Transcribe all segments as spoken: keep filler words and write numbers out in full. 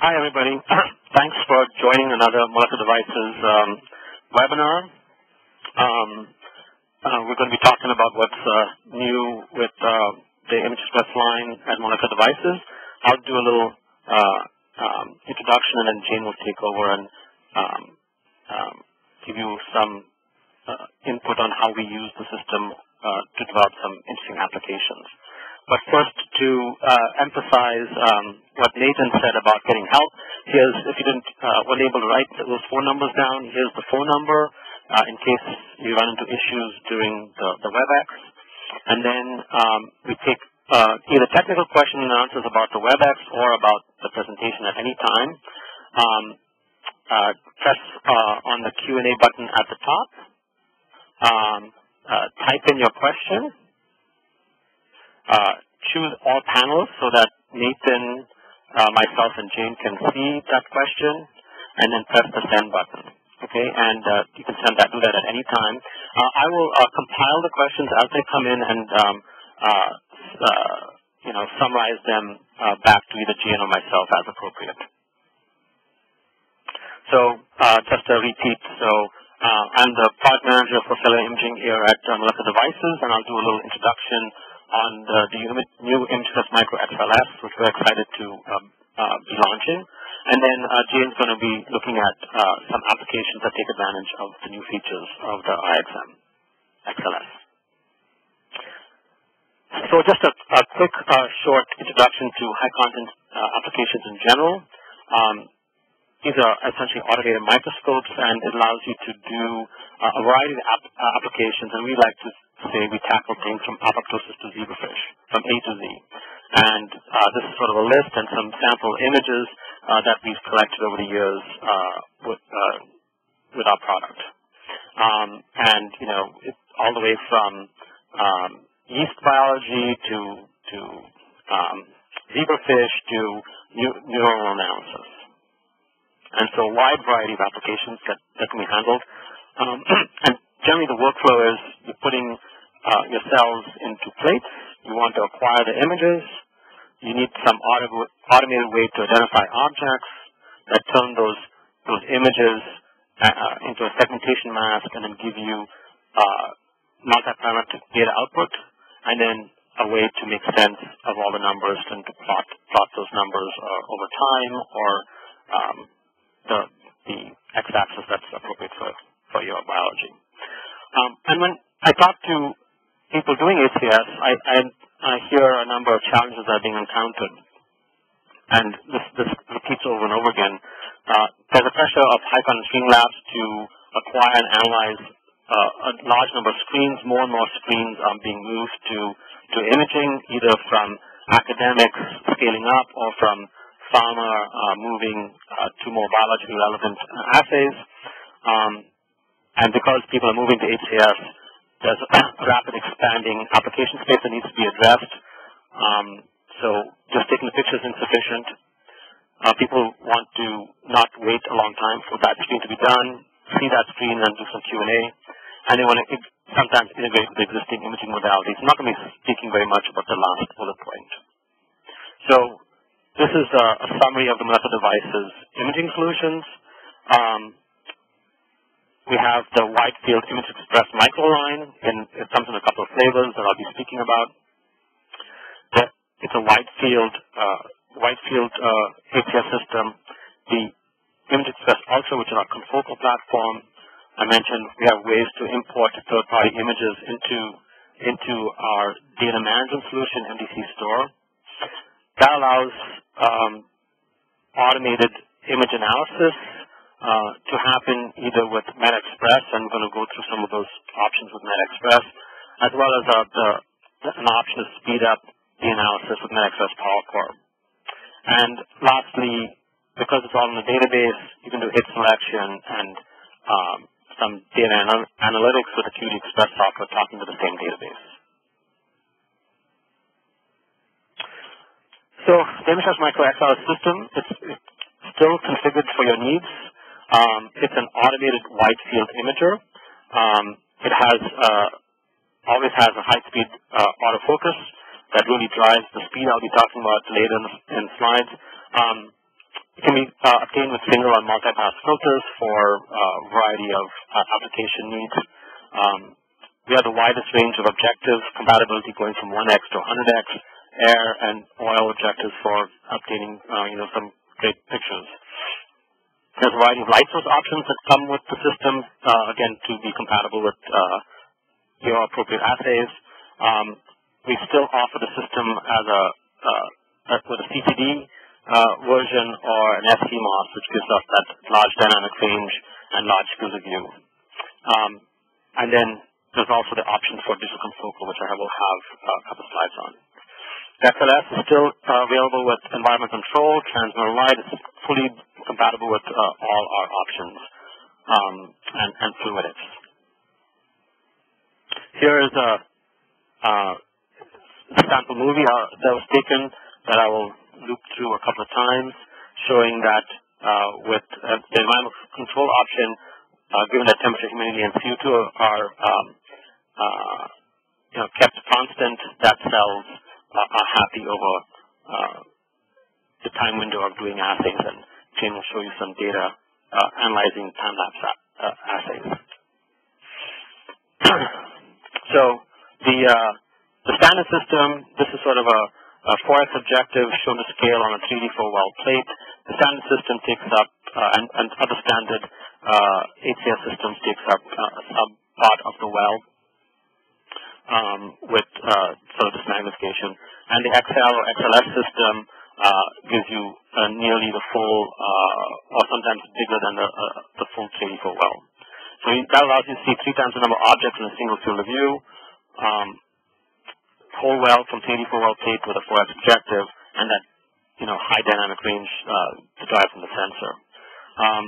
Hi, everybody. Thanks for joining another Molecular Devices um, webinar. Um, uh, we're going to be talking about what's uh, new with uh, the ImageXpress line at Molecular Devices. I'll do a little uh, um, introduction, and then Jane will take over and um, um, give you some uh, input on how we use the system uh, to develop some interesting applications. But first, to uh, emphasize um, what Nathan said about getting help, here's, if you didn't, uh, weren't able to write those phone numbers down, here's the phone number uh, in case you run into issues during the, the WebEx. And then um, we take uh, either technical questions and answers about the WebEx or about the presentation at any time. Um, uh, press uh, on the Q and A button at the top. Um, uh, type in your question. Uh, choose all panels so that Nathan, uh, myself, and Jane can see that question, and then press the send button. Okay, and uh, you can send that, do that at any time. Uh, I will uh, compile the questions as they come in and um, uh, uh, you know, summarize them uh, back to either Jane or myself as appropriate. So uh, just a repeat. So uh, I'm the product manager for cellular imaging here at uh, Molecular Devices, and I'll do a little introduction on the, the new ImageXpress Micro X L S, which we're excited to um, uh, be launching. And then uh, Jane's going to be looking at uh, some applications that take advantage of the new features of the I X M X L S. So just a, a quick, uh, short introduction to high-content uh, applications in general. Um, these are essentially automated microscopes, and it allows you to do uh, a variety of app applications, and we like to say we tackle things from apoptosis to zebrafish, from A to Z. And uh, this is sort of a list and some sample images uh, that we've collected over the years uh, with, uh, with our product. Um, and, you know, it's all the way from um, yeast biology to, to um, zebrafish to neu- neuronal analysis. And so a wide variety of applications that, that can be handled. Um, and generally the workflow is you're putting Uh, your cells into plates. You want to acquire the images. You need some auto automated way to identify objects that turn those those images uh, into a segmentation mask and then give you uh, multi-parametric data output, and then a way to make sense of all the numbers and to plot plot those numbers uh, over time or um, the the x-axis that's appropriate for for your biology. Um, and when I talk to people doing H C S, I, I, I hear a number of challenges that are being encountered. And this, this repeats over and over again. Uh, there's a pressure of high-content screen labs to acquire and analyze uh, a large number of screens. More and more screens are being moved to, to imaging, either from academics scaling up or from pharma uh, moving uh, to more biologically relevant assays. Um, and because people are moving to H C S, there's a rapid expanding application space that needs to be addressed. Um, so just taking the picture is insufficient. Uh, people want to not wait a long time for that screen to be done, see that screen and do some Q and A. And they want to sometimes integrate with existing imaging modalities. I'm not going to be speaking very much about the last bullet point. So this is a, a summary of the Molecular Devices imaging solutions. Um, We have the wide field ImageXpress Micro line, and it comes in a couple of flavors that I'll be speaking about. It's a wide field, uh, wide field uh, H C S system. The ImageXpress Ultra, which is our confocal platform, I mentioned we have ways to import third-party images into into our data management solution, M D C Store. That allows um, automated image analysis Uh, to happen either with MetaXpress, and I'm going to go through some of those options with MetaXpress, as well as uh, the, an option to speed up the analysis with MetaXpress PowerCore. And lastly, because it's all in the database, you can do hit selection and um, some data anal analytics with the AcuityXpress software talking to the same database. So the ImageXpress Micro X R system, it's, it's still configured for your needs. Um, it's an automated wide-field imager. Um, it has uh, always has a high-speed uh, autofocus that really drives the speed I'll be talking about later in the in slides. Um, It can be uh, obtained with single and multi-pass filters for a variety of uh, application needs. Um, we have the widest range of objectives, compatibility going from one X to one hundred X, air and oil objectives for obtaining uh, you know, some great pictures. There's a variety of light source options that come with the system, uh, again, to be compatible with uh, your appropriate assays. Um, we still offer the system as a uh, with a C T D uh, version or an S C MOS, which gives us that large dynamic range and large field of view. Um, and then there's also the option for digital confocal, which I will have a couple slides on. X L S is still uh, available with environment control, transmitter light. It's fully compatible with uh, all our options um, and, and fluidics. Here is a uh, sample movie uh, that was taken that I will loop through a couple of times, showing that uh, with uh, the environment control option, uh, given that temperature, humidity, and C O two are um, uh, you know, kept constant, that cells Uh, are happy over uh, the time window of doing assays, and Jane will show you some data uh, analyzing time-lapse uh, assays. So the uh, the standard system, this is sort of a, a four X objective shown to scale on a three D four well plate. The standard system takes up, uh, and, and other standard uh, H C S systems takes up uh, a sub-part of the well. Um, with uh, sort of this magnification, and the X L or X L S system uh, gives you uh, nearly the full, uh, or sometimes bigger than the, uh, the full three D four well. So that allows you to see three times the number of objects in a single field of view. Um, whole well from three D four well tape with a four X objective, and that you know high dynamic range uh, derived from the sensor. Um,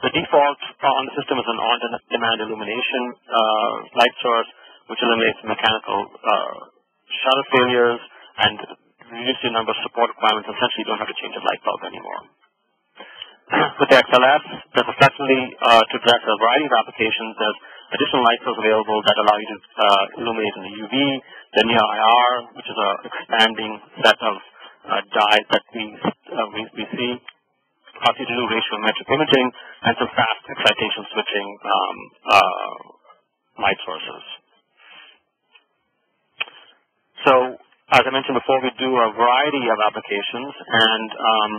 the default on the system is an on-demand illumination uh, light source, which eliminates mechanical uh, shutter failures and reduces your number of support requirements. Essentially, you don't have to change a light bulb anymore. With the X L S, there's a flexibility uh, to address a variety of applications. There's additional light sources available that allow you to uh, illuminate in the U V, the near I R, which is an expanding set of uh, dyes that we, uh, we, we see, allows you to do ratiometric imaging, and some fast excitation switching um, uh, light sources. So, as I mentioned before, we do a variety of applications, and um,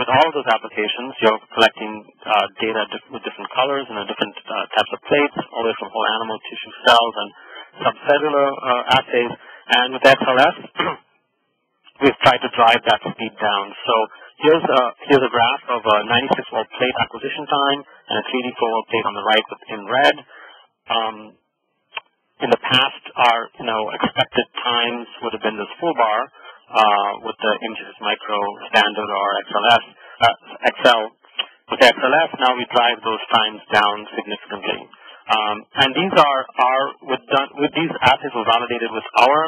with all of those applications, you're collecting uh, data diff with different colors and different uh, types of plates, all the way from whole animal, tissue, cells, and subcellular uh, assays. And with X L S, we've tried to drive that speed down. So here's a, here's a graph of a ninety-six well plate acquisition time and a three D four well plate on the right in red. Um, In the past, our you know expected times would have been this full bar uh, with the ImageXpress Micro standard or X L S, uh, X L. With the X L S, now we drive those times down significantly. Um, and these are our with, done, with these assays were validated with our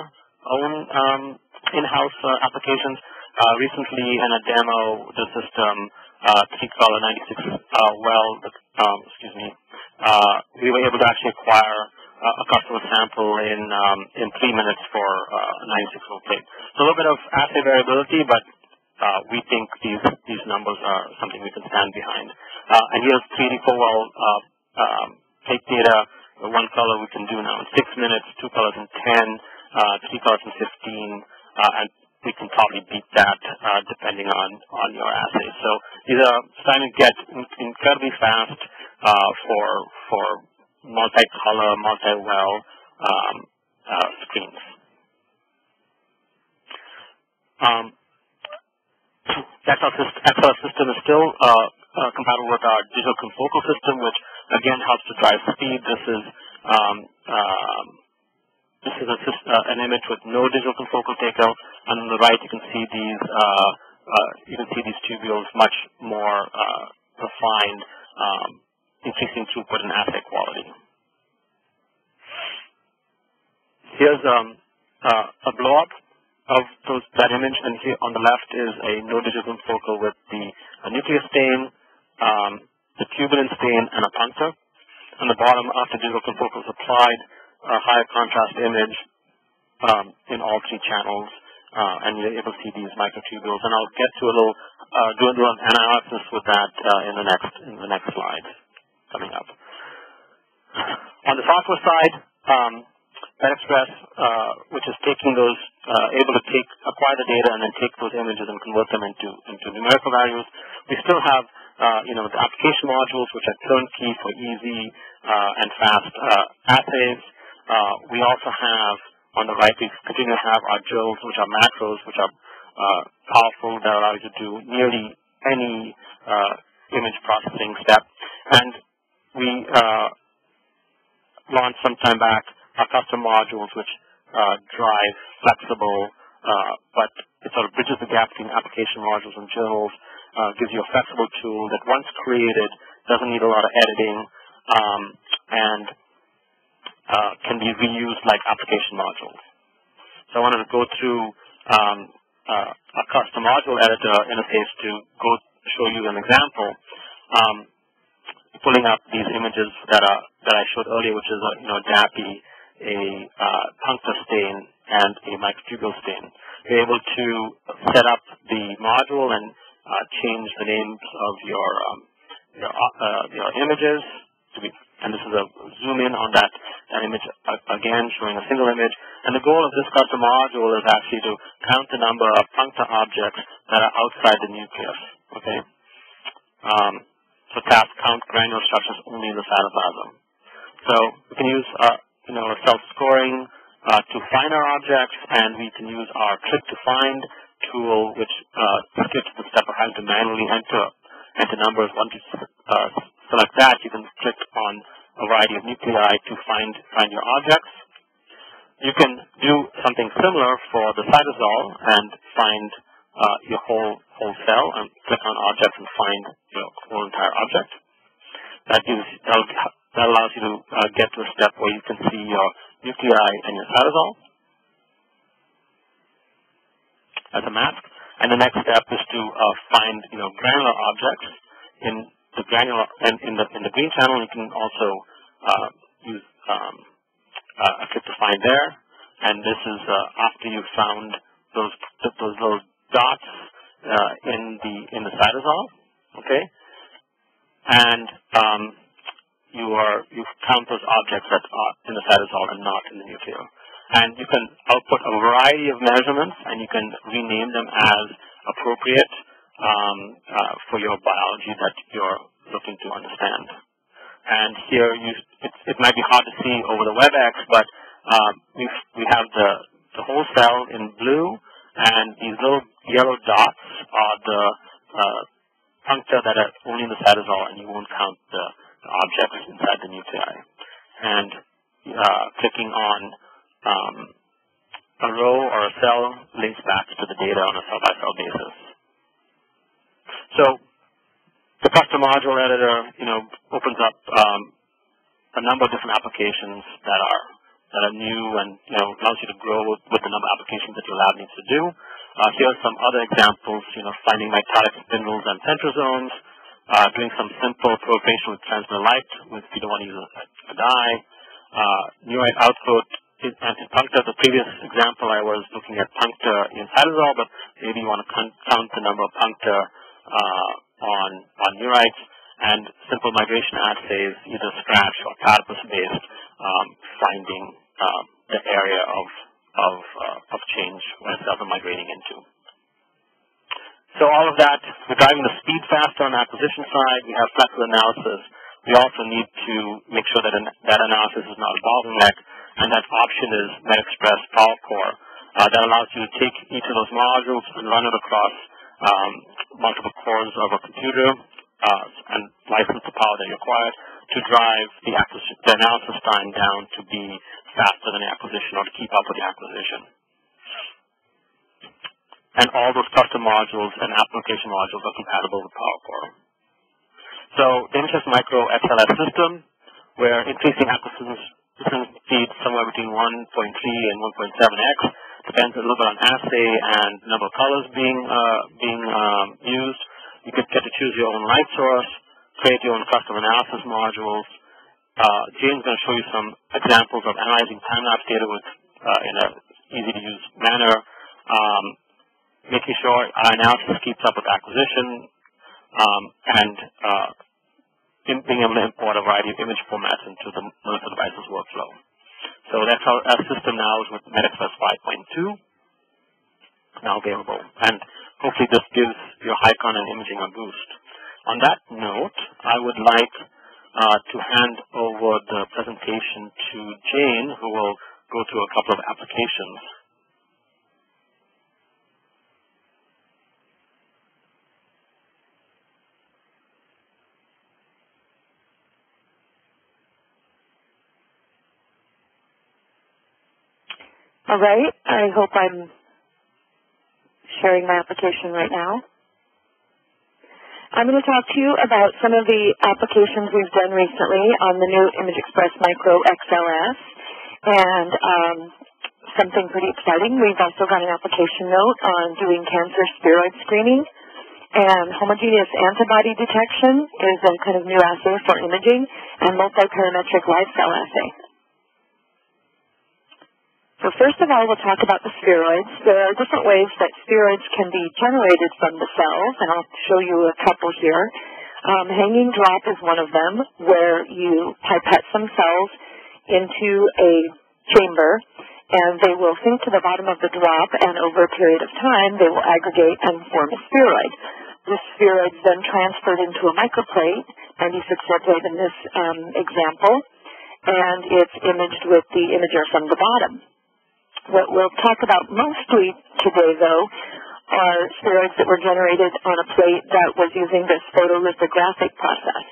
own um, in-house uh, applications. Uh, recently, in a demo, the system uh, three color ninety-six uh, well, um, excuse me, uh, we were able to actually acquire a customer sample in um, in three minutes for uh, ninety-six well plate. So a little bit of assay variability, but uh, we think these these numbers are something we can stand behind. Uh, and here's three D four well uh, um, plate data. One color we can do now in six minutes, two colors in ten, uh, three colors in fifteen, uh, and we can probably beat that uh, depending on on your assay. So these are starting to get incredibly fast uh, for for. multi-color, multi-well um, uh, screens. Um, that X L S system is still uh, uh, compatible with our digital confocal system, which again helps to drive speed. This is um, uh, this is a, uh, an image with no digital confocal takeout, and on the right you can see these uh, uh, you can see these tubules much more uh, refined. Um, Increasing throughput and asset quality. Here's um, uh, a blow-up of those, that image, and here on the left is a no digital focal with the a nuclear stain, um, the tubulin stain, and a puncture. On the bottom, after digital confocal is applied, a higher contrast image um, in all three channels uh, and you're able to see these microtubules. And I'll get to a little uh, do an analysis with that uh, in the next in the next slide coming up. On the software side, um, MetaXpress, uh, which is taking those, uh, able to take acquire the data and then take those images and convert them into into numerical values. We still have uh, you know the application modules, which are turnkey for easy uh, and fast uh, assays. Uh, we also have on the right, we continue to have our drills, which are macros, which are uh, powerful, that allow you to do nearly any uh, image processing step. And we uh, launched some time back our custom modules, which uh, drive flexible, uh, but it sort of bridges the gap between application modules and drills, uh, gives you a flexible tool that once created doesn't need a lot of editing, um, and Uh, can be reused like application modules. So I wanted to go through um, uh, a custom module editor interface to go show you an example, um, pulling up these images that are that I showed earlier, which is a you know DAPI, a uh, puncture stain, and a microtubule stain. You're able to set up the module and uh, change the names of your um, your, uh, your images to be. And this is a zoom in on that, that image, again, showing a single image. And the goal of this custom module is actually to count the number of puncta objects that are outside the nucleus, okay? Um, so tap count granular structures only in the cytoplasm. So we can use, uh, you know, self-scoring uh, to find our objects, and we can use our click to find tool, which uh, skips the step of having to manually enter, enter numbers. Once you uh, select that, you can click on a variety of nuclei to find find your objects. You can do something similar for the cytosol and find uh, your whole whole cell and click on objects and find your whole entire object. That gives that allows you to uh, get to a step where you can see your nuclei and your cytosol as a map. And the next step is to uh, find you know granular objects in the granular, and in the in the green channel, you can also uh, use um, uh, a click to find there. And this is uh, after you found those those little dots uh, in the in the cytosol, okay. And um, you are you count those objects that are in the cytosol and not in the nucleus. And you can output a variety of measurements, and you can rename them as appropriate. Um, uh, for your biology that you're looking to understand. And here, you, it, it might be hard to see over the WebEx, but uh, we, we have the, the whole cell in blue, and these little yellow dots are the uh, puncta that are only in the cytosol, and you won't count the, the objects inside the nuclei. And uh, clicking on um, a row or a cell links back to the data on a cell-by-cell basis. So the custom module editor, you know, opens up um, a number of different applications that are that are new, and you know allows you to grow with, with the number of applications that your lab needs to do. Uh, here are some other examples, you know, finding mitotic spindles and centrosomes, uh, doing some simple proliferation with transmitter light, which you don't want to use a dye, uh, neurite outgrowth in puncta. The previous example I was looking at puncta in cytosol, but maybe you want to count the number of puncta Uh, on on neurites, and simple migration assays, either scratch or platypus-based, um, finding uh, the area of of uh, of change where cells are migrating into. So all of that, we're driving the speed faster on the acquisition side. We have flexible analysis. We also need to make sure that an, that analysis is not a bottleneck, and that option is MetaXpress PowerCore uh, that allows you to take each of those modules and run it across Um, multiple cores of a computer uh, and license the power that you acquired to drive the, the analysis time down to be faster than the acquisition, or to keep up with the acquisition. And all those custom modules and application modules are compatible with PowerCore. So the ImageXpress Micro X L S system, we're increasing acquisition speed somewhere between one point three and one point seven x. Depends a little bit on assay and number of colors being uh, being um, used. You could get to choose your own light source, create your own custom analysis modules. Uh, Jane's going to show you some examples of analyzing time-lapse data with uh, in an easy-to-use manner, um, making sure our analysis keeps up with acquisition, um, and uh, in being able to import a variety of image formats into the Molecular Devices workflow. So that's our, our system now is with MetaXpress five point two, now available. And hopefully this gives your HiCon and imaging a boost. On that note, I would like uh, to hand over the presentation to Jane, who will go through a couple of applications. All right, I hope I'm sharing my application right now. I'm going to talk to you about some of the applications we've done recently on the new ImageXpress Micro X L S, and um, something pretty exciting. We've also got an application note on doing cancer spheroid screening, and homogeneous antibody detection is a kind of new assay for imaging, and multiperimetric live cell assay. So first of all, we'll talk about the spheroids. There are different ways that spheroids can be generated from the cells, and I'll show you a couple here. Um, hanging drop is one of them, where you pipette some cells into a chamber, and they will sink to the bottom of the drop, and over a period of time, they will aggregate and form a spheroid. This spheroid is then transferred into a microplate, ninety-six well plate in this um, example, and it's imaged with the imager from the bottom. What we'll talk about mostly today, though, are spheroids that were generated on a plate that was using this photolithographic process.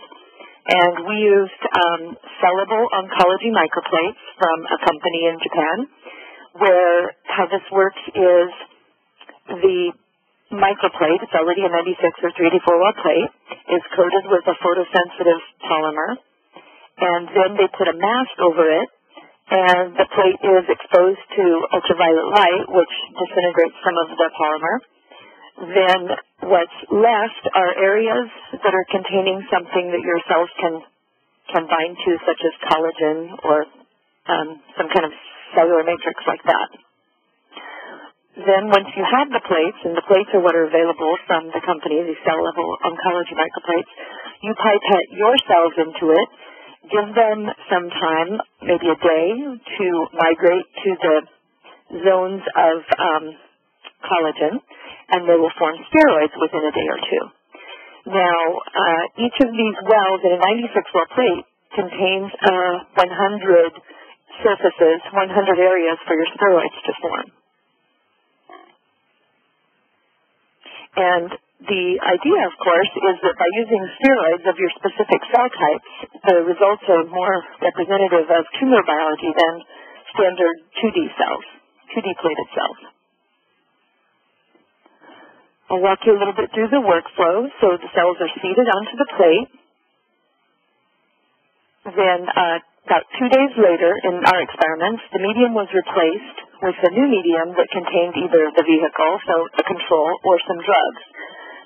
And we used um, sellable oncology microplates from a company in Japan, where how this works is the microplate, it's already a ninety-six or three D four well plate, is coated with a photosensitive polymer, and then they put a mask over it, and the plate is exposed to ultraviolet light, which disintegrates some of the polymer. Then what's left are areas that are containing something that your cells can, can bind to, such as collagen or um, some kind of cellular matrix like that. Then once you have the plates, and the plates are what are available from the company, these cell-level oncology microplates, you pipette your cells into it, give them some time, maybe a day, to migrate to the zones of um, collagen, and they will form spheroids within a day or two. Now, uh, each of these wells in a ninety-six well plate contains uh, one hundred surfaces, one hundred areas for your spheroids to form. And the idea, of course, is that by using spheroids of your specific cell types, the results are more representative of tumor biology than standard two D cells, two D plated cells. I'll walk you a little bit through the workflow. So the cells are seeded onto the plate. Then uh, about two days later in our experiments, the medium was replaced with a new medium that contained either the vehicle, so the control, or some drugs.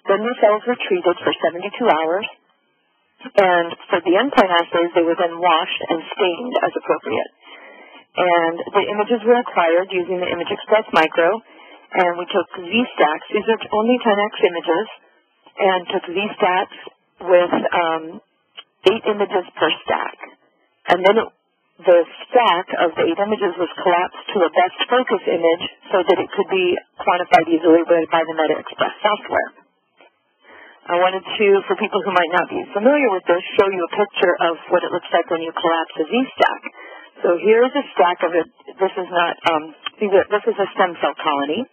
Then the cells were treated for seventy-two hours, and for the endpoint assays, they were then washed and stained as appropriate. And the images were acquired using the ImageXpress Micro, and we took V stacks. These are only ten X images, and took V stacks with um, eight images per stack. And then it, the stack of the eight images was collapsed to a best focus image so that it could be quantified easily by the MetaXpress software. I wanted to, for people who might not be familiar with this, show you a picture of what it looks like when you collapse a V stack. So here is a stack of it. This is not, um, this is a stem cell colony,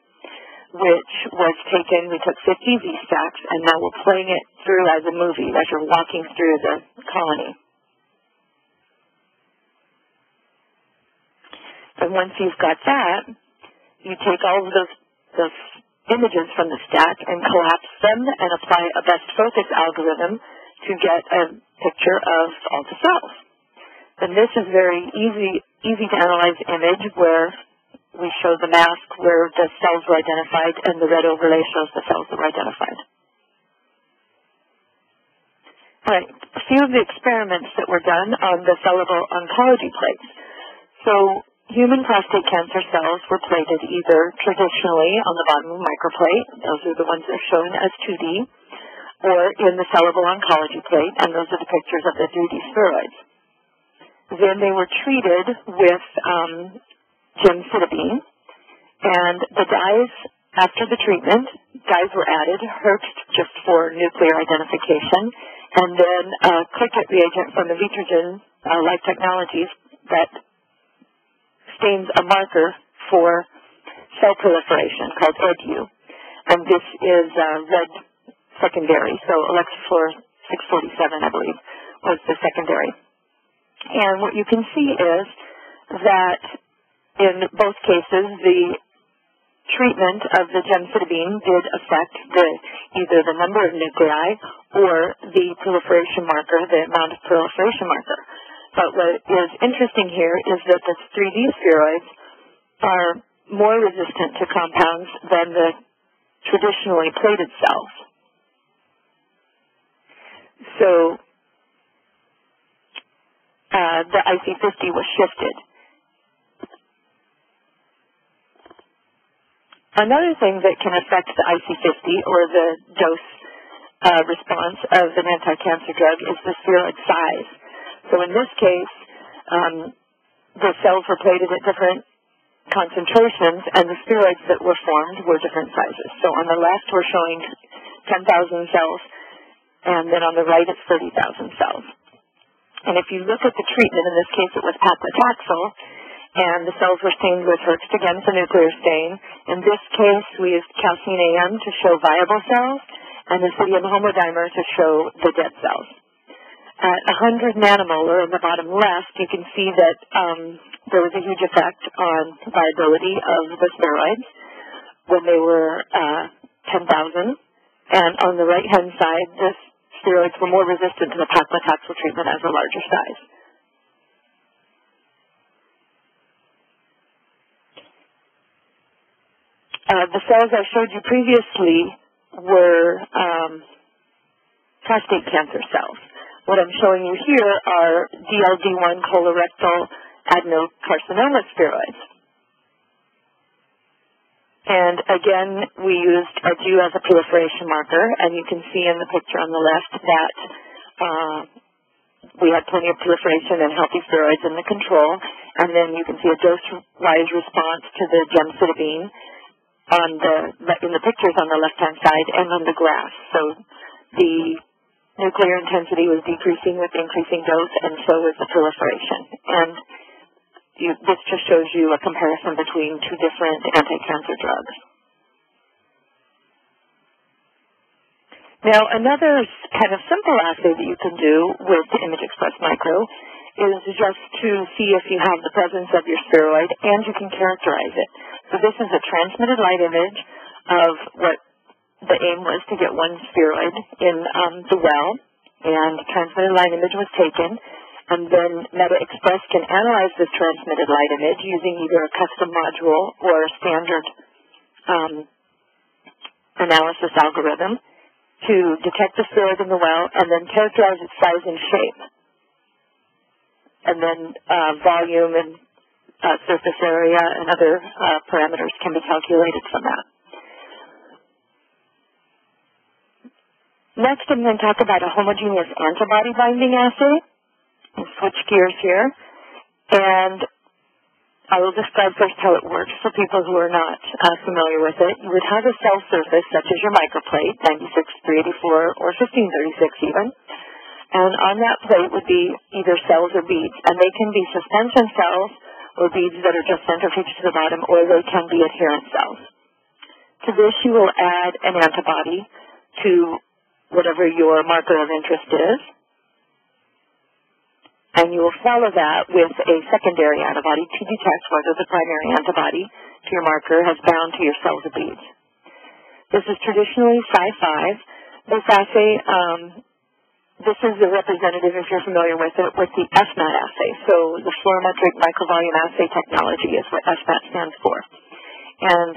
which was taken, we took fifty V stacks, and now we're playing it through as a movie, as you're walking through the colony. And once you've got that, you take all of those, those images from the stack and collapse them and apply a best focus algorithm to get a picture of all the cells. And this is very easy, easy to analyze image where we show the mask where the cells were identified and the red overlay shows the cells that were identified. All right, a few of the experiments that were done on the sellable oncology plates. So Human prostate cancer cells were plated either traditionally on the bottom of the microplate, those are the ones that are shown as two D, or in the sellable oncology plate, and those are the pictures of the three D spheroids. Then they were treated with um, gemcitabine, and the dyes, after the treatment, dyes were added, Hoechst just for nuclear identification, and then a cricket reagent from the Vitrogen uh, Life Technologies that stains a marker for cell proliferation called E D U. And this is uh, red secondary, so Alexa Fluor six forty-seven, I believe, was the secondary. And what you can see is that in both cases, the treatment of the gemcitabine did affect the, either the number of nuclei or the proliferation marker, the amount of proliferation marker. But what is interesting here is that the three D spheroids are more resistant to compounds than the traditionally plated cells. So uh, the I C fifty was shifted. Another thing that can affect the I C fifty or the dose uh, response of an anti-cancer drug is the spheroid size. So in this case, um, the cells were plated at different concentrations, and the spheroids that were formed were different sizes. So on the left, we're showing ten thousand cells, and then on the right, it's thirty thousand cells. And if you look at the treatment, in this case, it was paclitaxel, and the cells were stained with Hoechst again for nuclear stain. In this case, we used calcein A M to show viable cells, and ethidium homodimer to show the dead cells. At one hundred nanomolar in the bottom left, you can see that um, there was a huge effect on viability of the spheroids when they were uh, ten thousand. And on the right-hand side, the spheroids were more resistant to the paclitaxel treatment as a larger size. Uh, the cells I showed you previously were um, prostate cancer cells. What I'm showing you here are D L D one colorectal adenocarcinoma spheroids. And again, we used E D U as a proliferation marker, and you can see in the picture on the left that uh, we had plenty of proliferation and healthy spheroids in the control, and then you can see a dose-wise response to the gemcitabine on the, in the pictures on the left-hand side and on the graph. So the nuclear intensity was decreasing with increasing dose, and so was the proliferation. And you, this just shows you a comparison between two different anti-cancer drugs. Now, another kind of simple assay that you can do with ImageXpress Micro is just to see if you have the presence of your spheroid, and you can characterize it. So this is a transmitted light image of what the aim was to get one spheroid in um, the well, and transmitted light image was taken, and then MetaXpress can analyze this transmitted light image using either a custom module or a standard um, analysis algorithm to detect the spheroid in the well and then characterize its size and shape, and then uh, volume and uh, surface area and other uh, parameters can be calculated from that. Next, I'm going to talk about a homogeneous antibody binding assay. I'll switch gears here. And I will describe first how it works for people who are not uh, familiar with it. You would have a cell surface, such as your microplate, ninety-six, three eighty-four, or fifteen thirty-six even. And on that plate would be either cells or beads. And they can be suspension cells or beads that are just centrifuged to the bottom, or they can be adherent cells. To this, you will add an antibody to whatever your marker of interest is, and you will follow that with a secondary antibody to detect whether the primary antibody to your marker has bound to your cells or beads. This is traditionally Cy five. This assay, um, this is the representative, if you're familiar with it, with the F MAT assay. So the fluorimetric microvolume assay technology is what F MAT stands for. And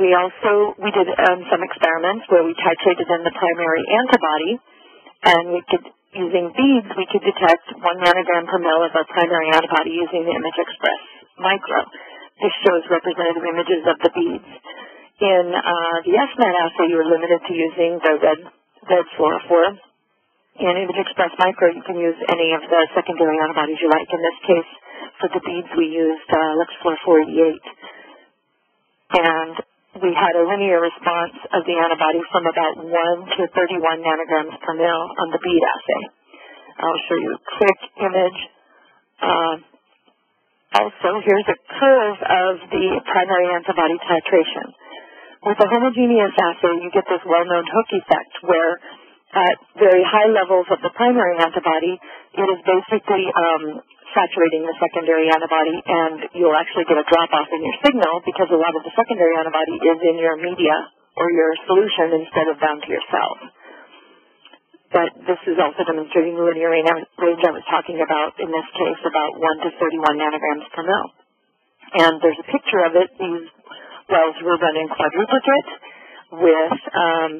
we also, we did um, some experiments where we titrated in the primary antibody, and we could Using beads, we could detect one nanogram per mil of our primary antibody using the ImageXpress Micro. This shows representative images of the beads. In uh, the F MAT assay, you were limited to using the red, red fluorophore. In ImageXpress Micro, you can use any of the secondary antibodies you like. In this case, for the beads, we used uh, Lux four forty-eight. And we had a linear response of the antibody from about one to thirty-one nanograms per mil on the bead assay. I'll show you a quick image. Uh, also, here's a curve of the primary antibody titration. With a homogeneous assay, you get this well-known hook effect where at very high levels of the primary antibody, it is basically um, saturating the secondary antibody, and you'll actually get a drop-off in your signal because a lot of the secondary antibody is in your media or your solution instead of bound to your cells. But this is also demonstrating the linear range I was talking about, in this case, about one to thirty-one nanograms per mil. And there's a picture of it. These wells were run in quadruplicate with um,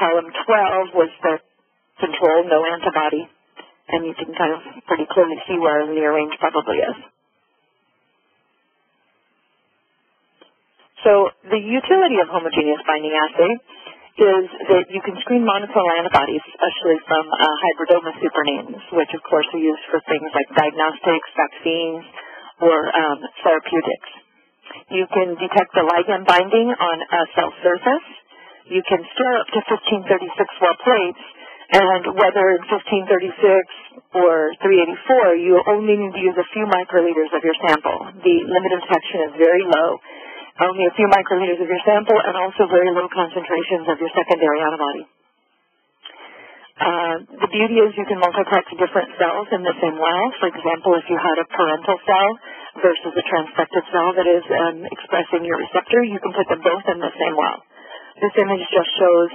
column twelve was the control, no antibody. And you can kind of pretty clearly see where the near range probably is. So the utility of homogeneous binding assay is that you can screen monoclonal antibodies, especially from uh, hybridoma supernames, which of course are used for things like diagnostics, vaccines, or um, therapeutics. You can detect the ligand binding on a cell surface. You can scale up to fifteen thirty-six well plates. And whether in fifteen thirty-six or three eighty-four, you only need to use a few microliters of your sample. The limit of detection is very low, only a few microliters of your sample, and also very low concentrations of your secondary antibody. Uh, the beauty is you can multiplex different cells in the same well. For example, if you had a parental cell versus a transfected cell that is um, expressing your receptor, you can put them both in the same well. This image just shows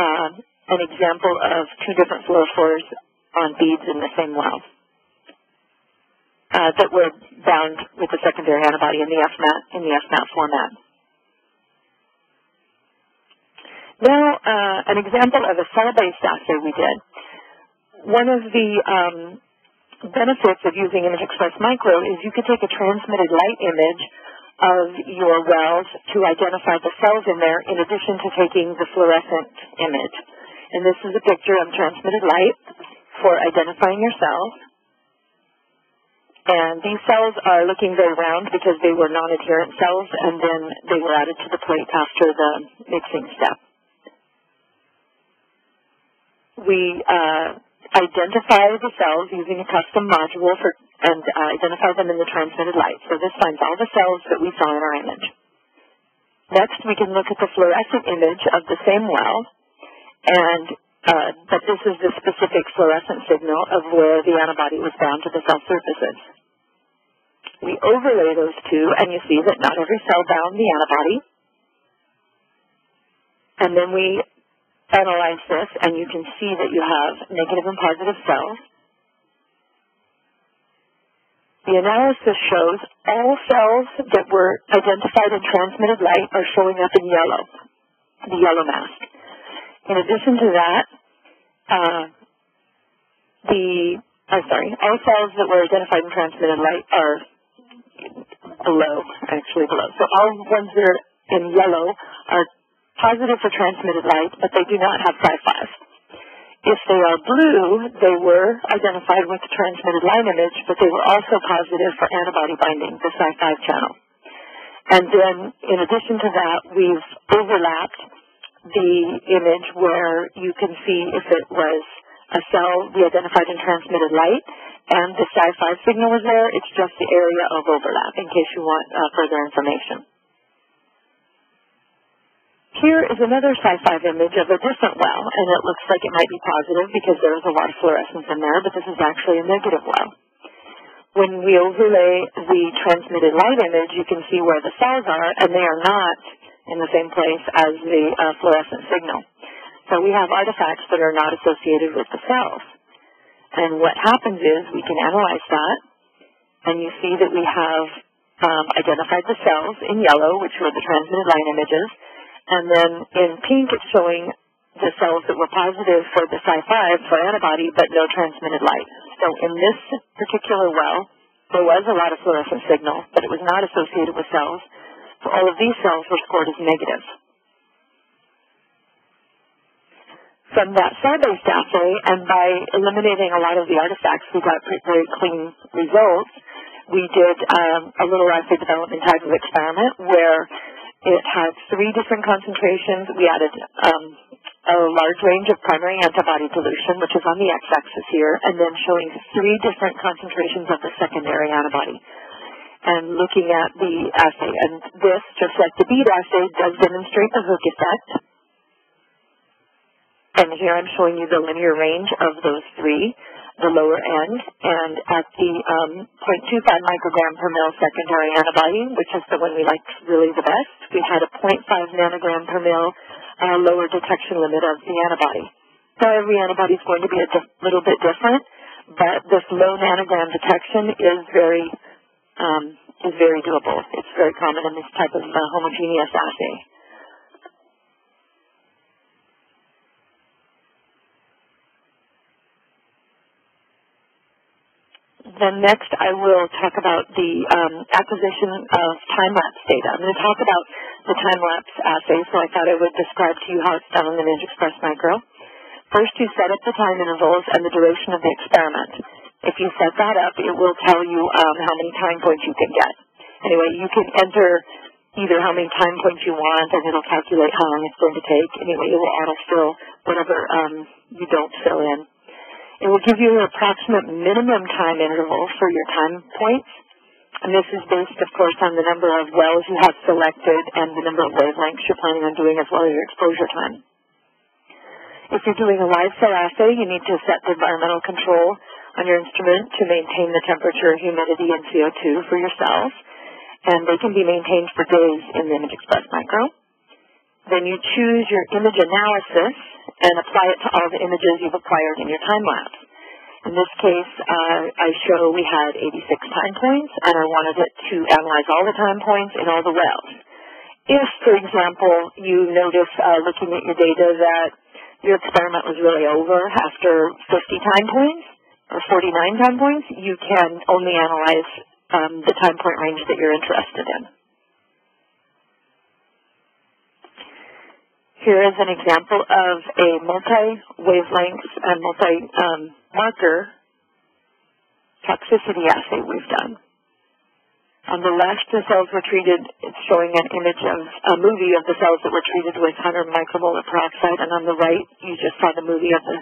uh, an example of two different fluorophores on beads in the same well uh, that were bound with the secondary antibody in the F MAT in the F MAT format. Now, uh, an example of a cell-based assay we did. One of the um, benefits of using ImageXpress Micro is you could take a transmitted light image of your wells to identify the cells in there, in addition to taking the fluorescent image. And this is a picture of transmitted light for identifying your cells. And these cells are looking very round because they were non-adherent cells, and then they were added to the plate after the mixing step. We uh, identify the cells using a custom module for, and uh, identify them in the transmitted light. So this finds all the cells that we saw in our image. Next, we can look at the fluorescent image of the same well. And, uh, but this is the specific fluorescent signal of where the antibody was bound to the cell surfaces. We overlay those two, and you see that not every cell bound the antibody. And then we analyze this, and you can see that you have negative and positive cells. The analysis shows all cells that were identified in transmitted light are showing up in yellow, the yellow mask. In addition to that, uh, the I'm sorry, all cells that were identified in transmitted light are below, actually below. So all ones that are in yellow are positive for transmitted light, but they do not have Cy five. If they are blue, they were identified with the transmitted light image, but they were also positive for antibody binding, the Cy five channel. And then, in addition to that, we've overlapped the image where you can see if it was a cell we identified in transmitted light and the Cy five signal was there. It's just the area of overlap in case you want uh, further information. Here is another Cy five image of a different well, and it looks like it might be positive because there was a lot of fluorescence in there, but this is actually a negative well. When we overlay the transmitted light image, you can see where the cells are, and they are not in the same place as the uh, fluorescent signal. So we have artifacts that are not associated with the cells. And what happens is we can analyze that, and you see that we have um, identified the cells in yellow, which were the transmitted line images, and then in pink it's showing the cells that were positive for the Cy five for antibody, but no transmitted light. So in this particular well, there was a lot of fluorescent signal, but it was not associated with cells. So all of these cells were scored as negative. From that cell-based assay, and by eliminating a lot of the artifacts, we got very clean results. We did um, a little assay development type of experiment where it had three different concentrations. We added um, a large range of primary antibody dilution, which is on the x-axis here, and then showing three different concentrations of the secondary antibody. And looking at the assay, and this, just like the bead assay, does demonstrate the hook effect. And here I'm showing you the linear range of those three, the lower end, and at the um, zero point two five microgram per mil secondary antibody, which is the one we liked really the best, we had a zero point five nanogram per mil uh, lower detection limit of the antibody. So every antibody is going to be a little bit different, but this low nanogram detection is very um, is very doable. It's very common in this type of uh, homogeneous assay. Then next I will talk about the um, acquisition of time-lapse data. I'm going to talk about the time-lapse assay, so I thought I would describe to you how it's done in ImageXpress Micro. First, you set up the time intervals and the duration of the experiment. If you set that up, it will tell you um, how many time points you can get. Anyway, you can enter either how many time points you want, and it'll calculate how long it's going to take. Anyway, it will auto-fill whatever um, you don't fill in. It will give you an approximate minimum time interval for your time points. And this is based, of course, on the number of wells you have selected and the number of wavelengths you're planning on doing as well as your exposure time. If you're doing a live cell assay, you need to set the environmental control on your instrument to maintain the temperature, humidity, and C O two for your cells. And they can be maintained for days in the ImageXpress Micro. Then you choose your image analysis and apply it to all the images you've acquired in your time-lapse. In this case, uh, I show we had eighty-six time points, and I wanted it to analyze all the time points in all the wells. If, for example, you notice uh, looking at your data that your experiment was really over after fifty time points or forty-nine time points, you can only analyze um, the time point range that you're interested in. Here is an example of a multi-wavelength and multi-marker toxicity assay we've done. On the left, the cells were treated, it's showing an image of a movie of the cells that were treated with one hundred micromolar peroxide, and on the right, you just saw the movie of the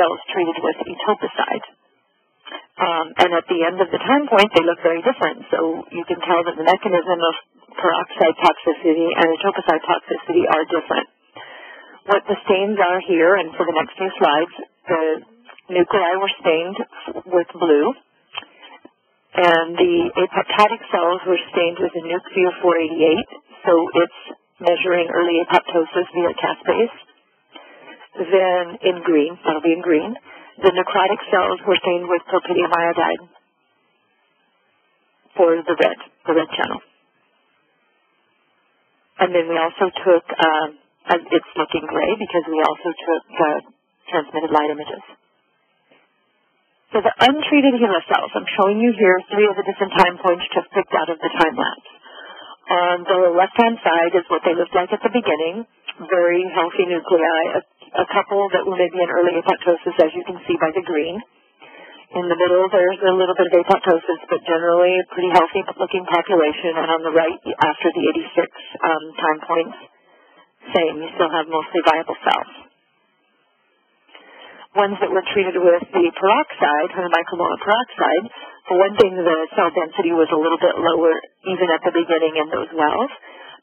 cells treated with etoposide. Um, and at the end of the time point, they look very different, so you can tell that the mechanism of peroxide toxicity and etoposide toxicity are different. What the stains are here, and for the next few slides, the nuclei were stained with blue, and the apoptotic cells were stained with a N U C-View four eighty-eight, so it's measuring early apoptosis via caspase. Then in green, that'll be in green, the necrotic cells were stained with propidium iodide for the red, the red channel. And then we also took, um, it's looking gray because we also took the transmitted light images. So the untreated HeLa cells, I'm showing you here three of the different time points just picked out of the time lapse. On the left-hand side is what they looked like at the beginning, very healthy nuclei, a, a couple that were maybe in early apoptosis, as you can see by the green. In the middle, there's a little bit of apoptosis, but generally a pretty healthy-looking population. And on the right, after the eighty-six um, time points, same. You still have mostly viable cells. Ones that were treated with the peroxide, one hundred micromolar peroxide, for one thing, the cell density was a little bit lower even at the beginning in those wells.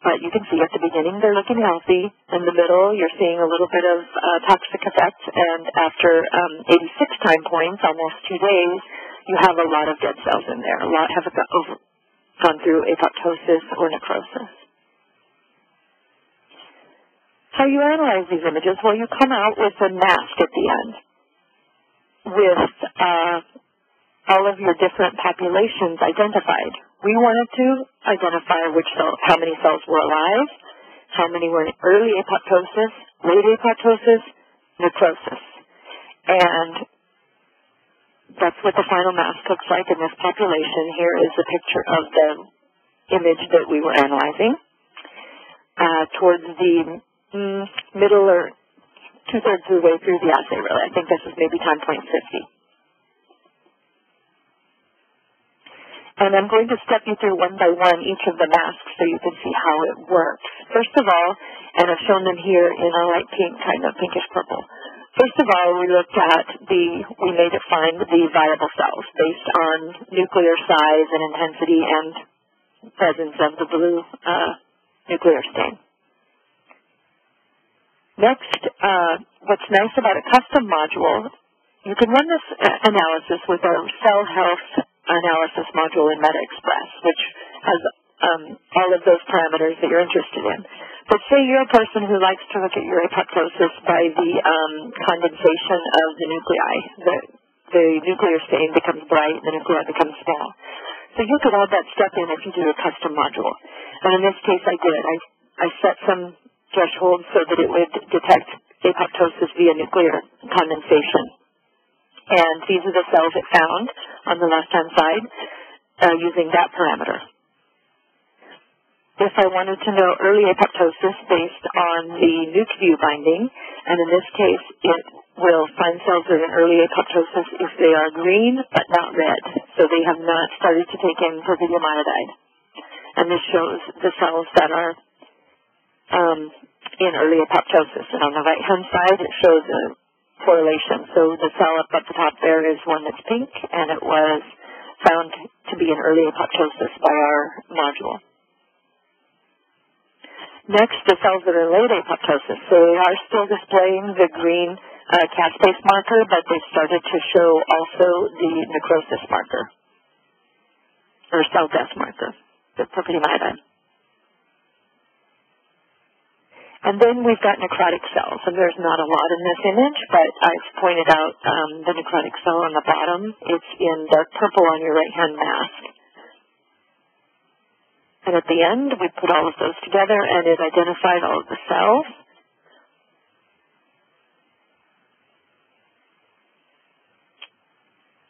But you can see at the beginning they're looking healthy. In the middle, you're seeing a little bit of uh, toxic effect. And after um, eighty-six time points, almost two days, you have a lot of dead cells in there. A lot have got over, gone through apoptosis or necrosis. How you analyze these images? Well, you come out with a mask at the end with uh, all of your different populations identified. We wanted to identify which cell, how many cells were alive, how many were in early apoptosis, radioapoptosis, necrosis. And that's what the final mass looks like in this population. Here is the picture of the image that we were analyzing. Uh, towards the mm, middle or two-thirds of the way through the assay, really. I think this is maybe time point fifty. And I'm going to step you through one by one each of the masks so you can see how it works. First of all, and I've shown them here in a light pink, kind of pinkish purple. First of all, we looked at the, we made it find the viable cells based on nuclear size and intensity and presence of the blue uh, nuclear stain. Next, uh, what's nice about a custom module, you can run this analysis with our cell health analysis module in MetaXpress, which has um, all of those parameters that you're interested in. But say you're a person who likes to look at your apoptosis by the um, condensation of the nuclei. The, the nuclear stain becomes bright, the nuclei becomes small. So you could add that step in if you do a custom module. And in this case, I did. I, I set some thresholds so that it would detect apoptosis via nuclear condensation. And these are the cells it found on the left-hand side uh, using that parameter. If I wanted to know early apoptosis based on the N U C-View binding, and in this case it will find cells that are in early apoptosis if they are green but not red, so they have not started to take in propidium iodide. And this shows the cells that are um, in early apoptosis. And on the right-hand side it shows a correlation. So the cell up at the top there is one that's pink, and it was found to be an early apoptosis by our module. Next, the cells that are late apoptosis. So they are still displaying the green uh, caspase marker, but they started to show also the necrosis marker, or cell death marker, the propidium iodide. And then we've got necrotic cells, and there's not a lot in this image, but I've pointed out um, the necrotic cell on the bottom. It's in dark purple on your right-hand mask. And at the end, we put all of those together, and it identified all of the cells.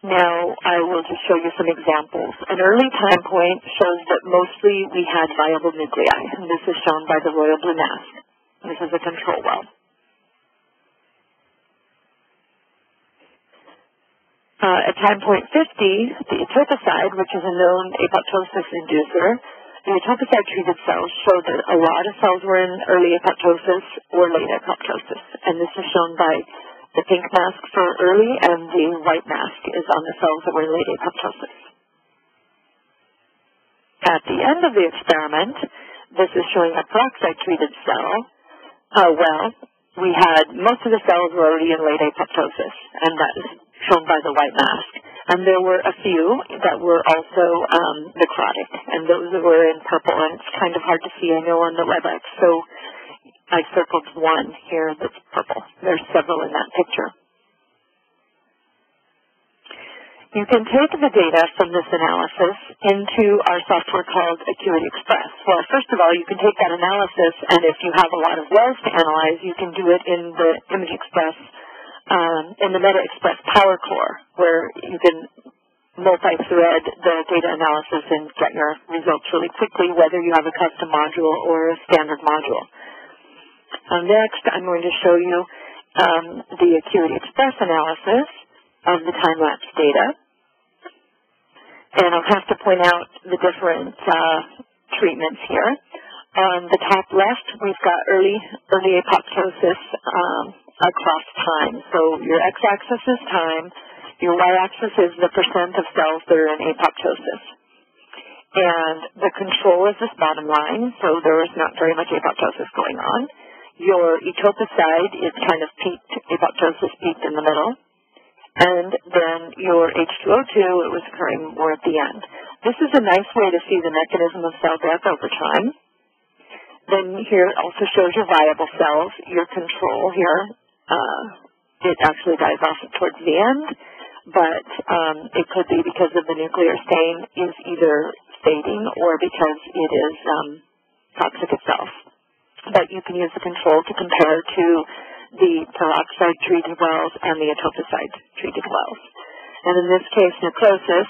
Now, I will just show you some examples. An early time point shows that mostly we had viable nuclei, and this is shown by the royal blue mask. This is a control well. Uh, at time point fifty, the etoposide, which is a known apoptosis inducer, the etoposide-treated cells show that a lot of cells were in early apoptosis or late apoptosis, and this is shown by the pink mask for early, and the white mask is on the cells that were in late apoptosis. At the end of the experiment, this is showing a peroxide-treated cell. Uh, well, we had most of the cells were already in late apoptosis, and that is shown by the white mask. And there were a few that were also um, necrotic, and those were in purple, and it's kind of hard to see, I know, on the WebEx. So I circled one here that's purple. There's several in that picture. You can take the data from this analysis into our software called AcuityXpress. Well, first of all, you can take that analysis, and if you have a lot of wells to analyze, you can do it in the ImageXpress, um, in the MetaXpress PowerCore, where you can multi-thread the data analysis and get your results really quickly, whether you have a custom module or a standard module. Um, next, I'm going to show you um, the AcuityXpress analysis of the time-lapse data. And I'll have to point out the different uh, treatments here. On the top left, we've got early, early apoptosis um, across time. So your x-axis is time, your y-axis is the percent of cells that are in apoptosis. And the control is this bottom line, so there is not very much apoptosis going on. Your etoposide is kind of peaked, apoptosis peaked in the middle. And then your H two O two, it was occurring more at the end. This is a nice way to see the mechanism of cell death over time. Then here it also shows your viable cells, your control here. Uh, it actually dies off towards the end, but um, it could be because of the nuclear stain is either fading or because it is um, toxic itself. that you can use the control to compare to the peroxide-treated wells and the etoposide-treated wells. And in this case, necrosis,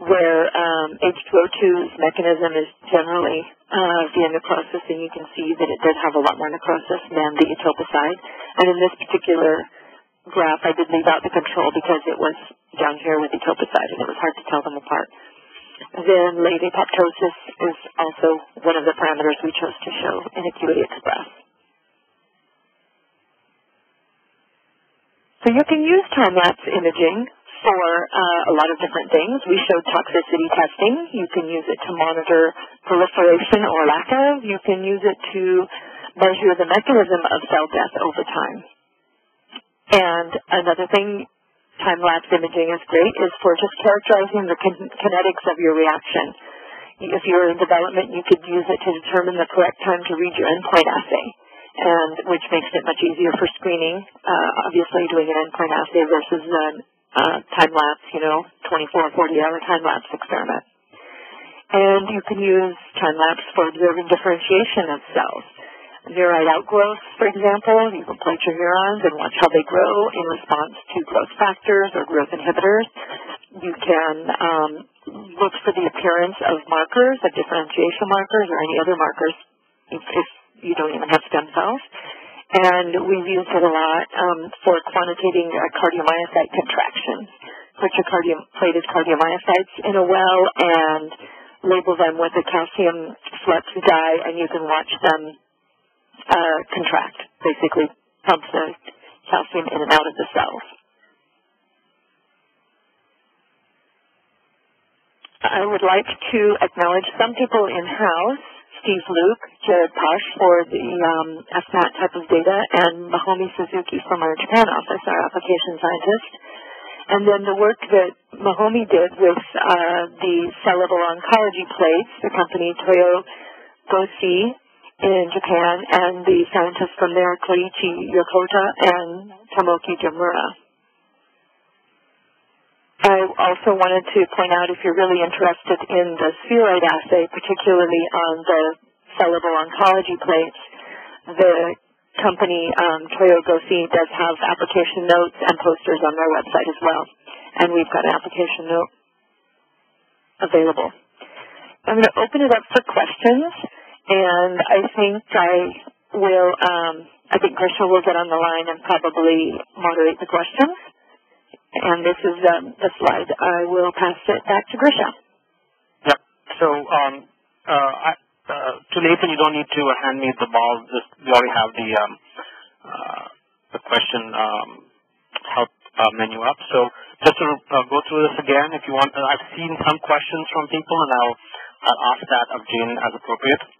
where um, H two O two's mechanism is generally uh, via necrosis, and you can see that it did have a lot more necrosis than the etoposide. And in this particular graph, I did leave out the control because it was down here with etoposide, and it was hard to tell them apart. Then late apoptosis is also one of the parameters we chose to show in AcuityXpress. So you can use time-lapse imaging for uh, a lot of different things. We showed toxicity testing. You can use it to monitor proliferation or lack of. You can use it to measure the mechanism of cell death over time. And another thing time-lapse imaging is great is for just characterizing the kin- kinetics of your reaction. If you're in development, you could use it to determine the correct time to read your endpoint assay, and which makes it much easier for screening. Uh, obviously, doing an endpoint assay versus a uh, time-lapse, you know, twenty-four, forty-hour time-lapse experiment. And you can use time-lapse for observing differentiation of cells. Neurite outgrowths, for example, you can plate your neurons and watch how they grow in response to growth factors or growth inhibitors. You can um, look for the appearance of markers, of differentiation markers or any other markers if, if you don't even have stem cells. And we've used it a lot um, for quantitating uh, cardiomyocyte contractions. Put your cardium, plated cardiomyocytes in a well and label them with a calcium flux dye, and you can watch them Uh, contract, basically pump the calcium in and out of the cells. I would like to acknowledge some people in-house, Steve Luke, Jared Posh for the um, F MAT type of data, and Mahomi Suzuki from our Japan office, our application scientist. And then the work that Mahomi did with uh, the cellular oncology plates, the company Toyo Goshi in Japan, and the scientists from there, Koichi Yokota and Tomoki Jamura. I also wanted to point out, if you're really interested in the spheroid assay, particularly on the cellular oncology plates, the company um, Toyo Goshi does have application notes and posters on their website as well, and we've got an application note available. I'm going to open it up for questions. And I think I will, um, I think Grischa will get on the line and probably moderate the questions. And this is um, the slide. I will pass it back to Grischa. Yeah. So um, uh, I, uh, to Nathan, you don't need to hand me the ball. Just, we already have the, um, uh, the question um, help uh, menu up. So just to uh, go through this again, if you want, uh, I've seen some questions from people, and I'll, I'll ask that of Jane as appropriate.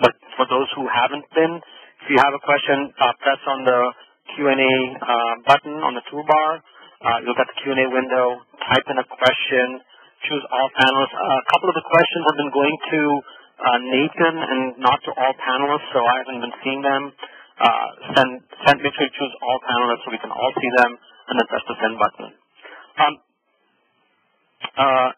But for those who haven't been, if you have a question, uh, press on the Q and A uh, button on the toolbar. Uh, look at the Q and A window, type in a question, choose all panelists. Uh, a couple of the questions have been going to uh, Nathan and not to all panelists, so I haven't been seeing them. Uh, send, send, make sure you choose all panelists so we can all see them, and then press the send button. Um, uh,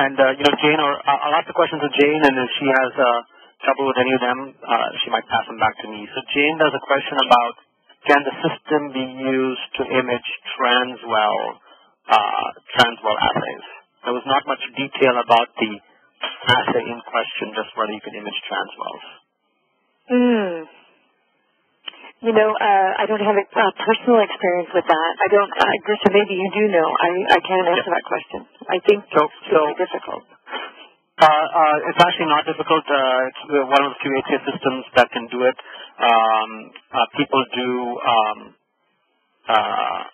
and, uh, you know, Jane, or uh, I'll ask the question to Jane, and if she has Uh, trouble with any of them, uh, she might pass them back to me. So Jane has a question about, can the system be used to image transwell, uh, transwell assays? There was not much detail about the assay in question, just whether you can image transwells. Mm. You know, uh, I don't have a uh, personal experience with that. I don't, uh, Grischa, maybe you do know. I, I can't answer yep. that question. I think so, it's so really difficult. Uh, uh, it's actually not difficult. Uh, it's one of the few H C S systems that can do it. Um, uh, people do um, uh,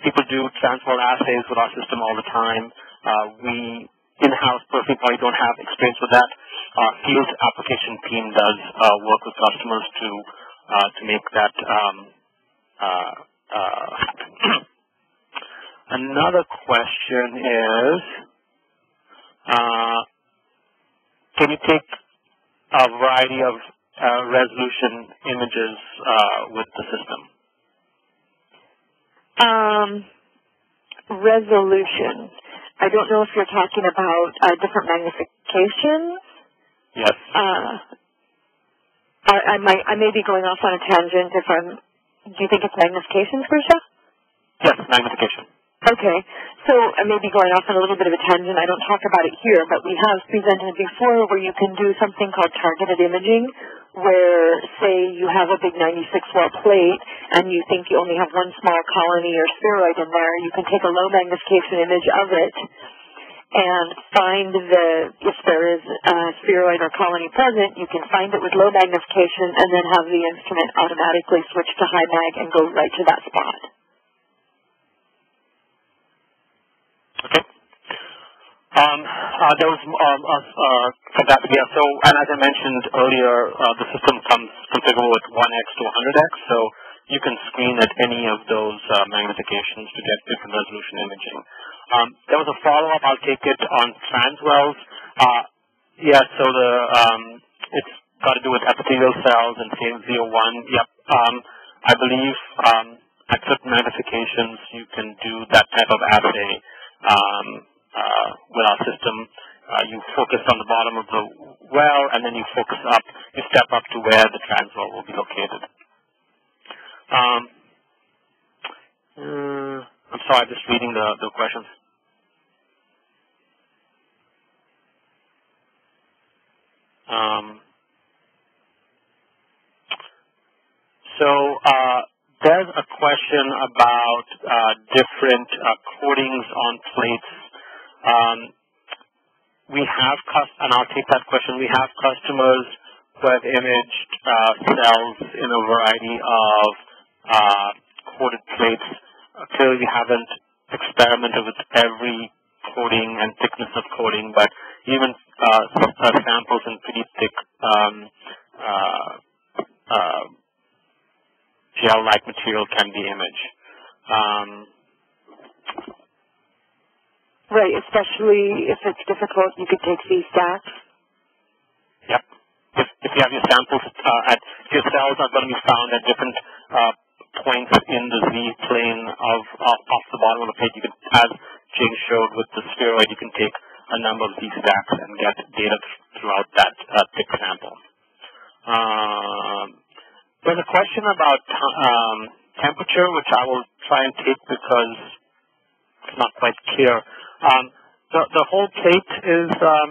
people do transwell assays with our system all the time. Uh, we in-house personally probably don't have experience with that. Our field application team does uh, work with customers to uh, to make that um, uh, uh. Another question is, Uh, can you take a variety of uh, resolution images uh, with the system? Um, resolution. I don't know if you're talking about uh, different magnifications. Yes. Uh, I, I might I may be going off on a tangent if I'm. Do you think it's magnifications, Grischa? Yes, magnification. Okay, so I may be going off on a little bit of a tangent. I don't talk about it here, but we have presented before where you can do something called targeted imaging, where, say, you have a big ninety-six well plate and you think you only have one small colony or spheroid in there. You can take a low magnification image of it and find the, if there is a spheroid or colony present, you can find it with low magnification and then have the instrument automatically switch to high mag and go right to that spot. Okay. Um, uh, there was um, uh, uh, from that, yeah. So, and as I mentioned earlier, uh, the system comes configurable with one X to one hundred X, so you can screen at any of those uh, magnifications to get different resolution imaging. Um, there was a follow-up. I'll take it on trans wells. Uh, yeah. So the um, it's got to do with epithelial cells and scale zero one. Yep. Um, I believe um, at certain magnifications you can do that type of assay. Um, uh, with our system, uh, you focus on the bottom of the well, and then you focus up, you step up to where the trans well will be located. Um, uh, I'm sorry, I'm just reading the, the questions. Um, so, uh, There's a question about uh, different uh, coatings on plates. Um, we have, and I'll take that question. We have customers who have imaged uh, cells in a variety of uh, coated plates. Uh, clearly, we haven't experimented with every coating and thickness of coating, but even uh, samples in pretty thick um, uh, uh, gel-like material can be imaged. Um, right, especially if it's difficult, you could take these stacks. Yep. If, if you have your samples, uh, at, if your cells are going to be found at different uh, points in the Z-plane of, of off the bottom of the plate, you can, as Jane showed with the spheroid, you can take a number of these stacks and get data th throughout that uh, thick sample. Um, There's a question about um, temperature, which I will try and take because it's not quite clear. Um, the, the whole plate is um,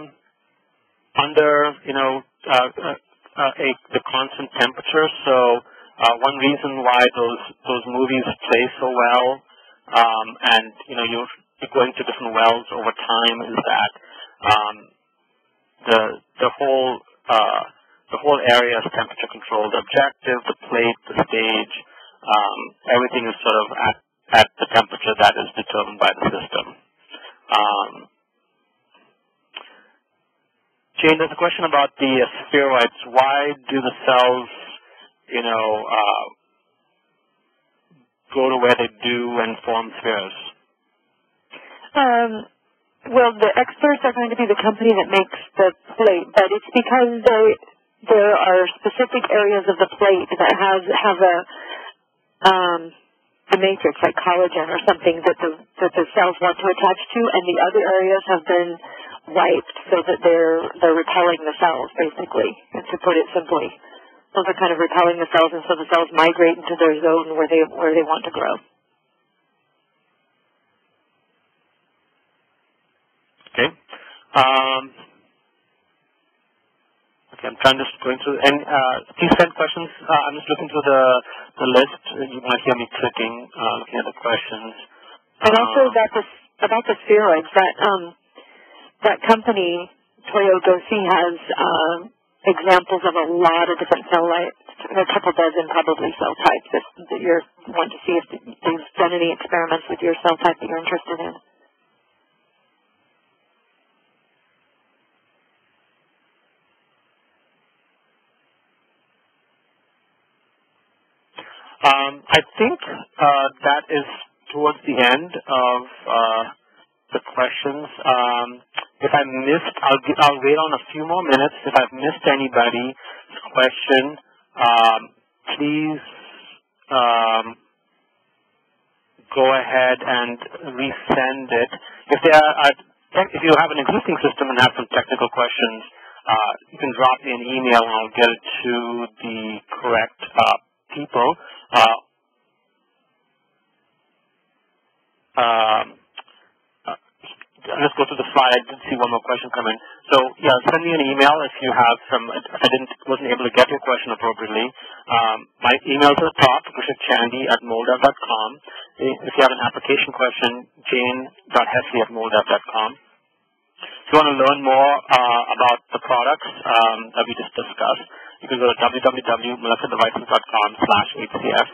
under, you know, uh, uh, uh, a, the constant temperature. So uh, one reason why those those movies play so well, um, and you know, you're going to different wells over time, is that um, the the whole uh, The whole area is temperature controlled. The objective, the plate, the stage, um, everything is sort of at, at the temperature that is determined by the system. Um, Jane, there's a question about the uh, spheroids. Why do the cells, you know, uh, go to where they do and form spheres? Um. Well, the experts are going to be the company that makes the plate, but it's because they... there are specific areas of the plate that has, have a, um, a matrix, like collagen or something, that the, that the cells want to attach to, and the other areas have been wiped so that they're, they're repelling the cells, basically, to put it simply. Those are kind of repelling the cells, and so the cells migrate into their zone where they, where they want to grow. Okay. Um, I'm trying to just going through, and uh, please send questions. Uh, I'm just looking through the, the list. You might hear me clicking, uh, looking at the questions. And um, also about the, about the spheroids, that, um, that company, Toyo Goshi, has uh, examples of a lot of different cell types, a couple dozen probably cell types, if you want to see if they've done any experiments with your cell type that you're interested in. Um, I think uh, that is towards the end of uh, the questions. Um, if I missed, I'll, get, I'll wait on a few more minutes. If I've missed anybody's question, um, please um, go ahead and resend it. If, there are, if you have an existing system and have some technical questions, Uh, you can drop me an email and I'll get it to the correct uh, people. Uh, um, let's go through the slide. I did see one more question come in. So, yeah, send me an email if you have some, if I didn't, wasn't able to get your question appropriately. Um, my emails are top, Grischa Chandy at moldav dot com. If you have an application question, Jane dot Hesley at moldav dot com. If you want to learn more uh, about the products um, that we just discussed, you can go to w w w dot molecular devices dot com slash H C S.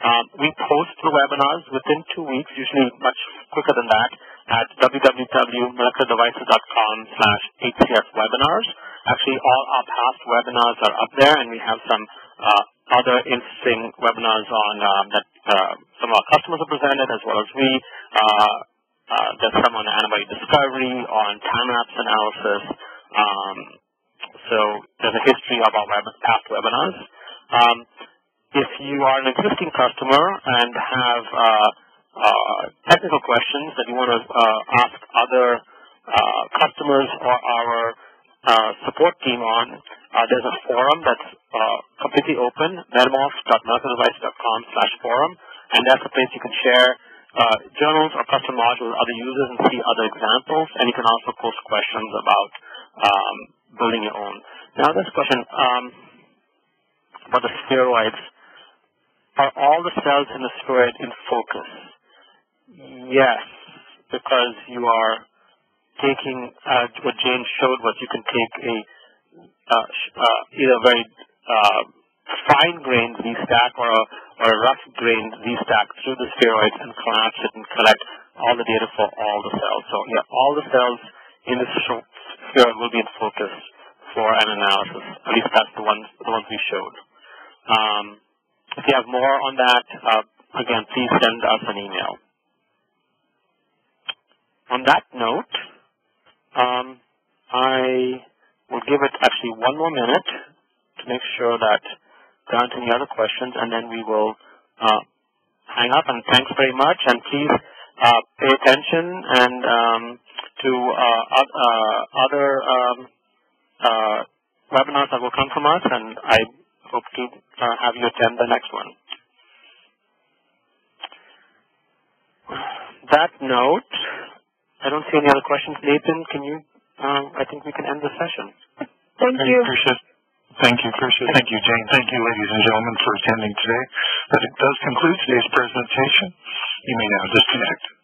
Um, we post the webinars within two weeks, usually much quicker than that, at w w w dot molecular devices dot com slash H C S webinars. Actually, all our past webinars are up there, and we have some uh, other interesting webinars on um, that uh, some of our customers have presented, as well as we. Uh, Uh, there's some on antibody discovery, on time lapse analysis. Um, so there's a history of our web, past webinars. Um, if you are an existing customer and have uh, uh, technical questions that you want to uh, ask other uh, customers or our uh, support team on, uh, there's a forum that's uh, completely open, metamorphs dot molecular device dot com slash forum, and that's a place you can share Uh, journals or custom modules with other users and see other examples, and you can also post questions about um, building your own. Now, this question um, about the spheroids: are all the cells in the spheroid in focus? Yes, because you are taking uh, what Jane showed was you can take a uh, uh, either very uh, fine-grained V-stack or a, or a rough-grained V-stack through the spheroids and collapse it and collect all the data for all the cells. So, yeah, all the cells in the spheroid will be in focus for an analysis. At least that's the ones, the ones we showed. Um, if you have more on that, uh, again, please send us an email. On that note, um, I will give it actually one more minute to make sure that down to any other questions, and then we will uh, hang up. And thanks very much. And please uh, pay attention and um, to uh, uh, other um, uh, webinars that will come from us. And I hope to uh, have you attend the next one. That note, I don't see any other questions. Nathan, can you? Uh, I think we can end the session. Thank you. I appreciate it. Thank you, Grischa. Thank you, Jane. Thank you, ladies and gentlemen, for attending today. That does conclude today's presentation. You may now disconnect.